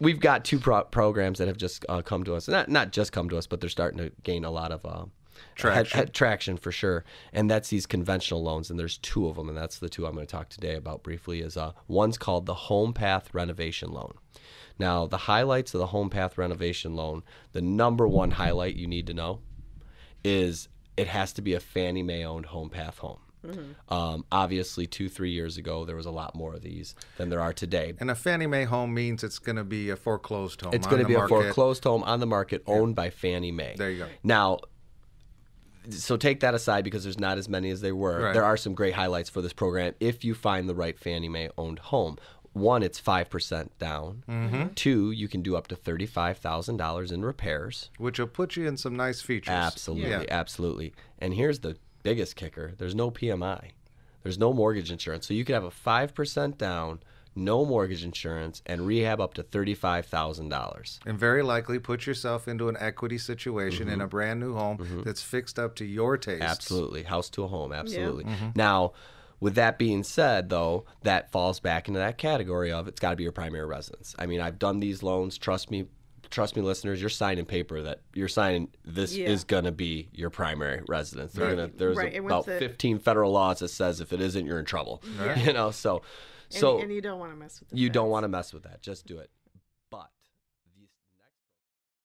we've got two programs that have just come to us. Not just come to us, but they're starting to gain a lot of traction for sure. And that's these conventional loans, and there's two of them, and that's the two I'm going to talk today about briefly. Is one's called the HomePath Renovation Loan. Now, the highlights of the HomePath Renovation Loan, the #1 highlight you need to know is it has to be a Fannie Mae owned HomePath home. Mm-hmm. Obviously, 2-3 years ago, there was a lot more of these than there are today. And a Fannie Mae home means it's going to be a foreclosed home. It's going to be a foreclosed home on the market, owned by Fannie Mae. There you go. Now, so take that aside because there's not as many as there were. Right. There are some great highlights for this program if you find the right Fannie Mae owned home. One, it's 5% down. Mm-hmm. Two, you can do up to $35,000 in repairs, which will put you in some nice features. Absolutely, yeah. Absolutely. And here's the biggest kicker: there's no PMI, there's no mortgage insurance, so you could have a 5% down, no mortgage insurance, and rehab up to $35,000. And very likely put yourself into an equity situation in a brand new home that's fixed up to your taste. Absolutely, house to a home. Absolutely. Yeah. Now, with that being said, though, that falls back into that category of it's got to be your primary residence. I mean, I've done these loans. Trust me, listeners, you're signing paper that you're signing. This is going to be your primary residence. They're there's about 15 federal laws that says if it isn't, you're in trouble. Yeah. You know, so. And you don't want to mess with that. You don't want to mess with that. Just do it.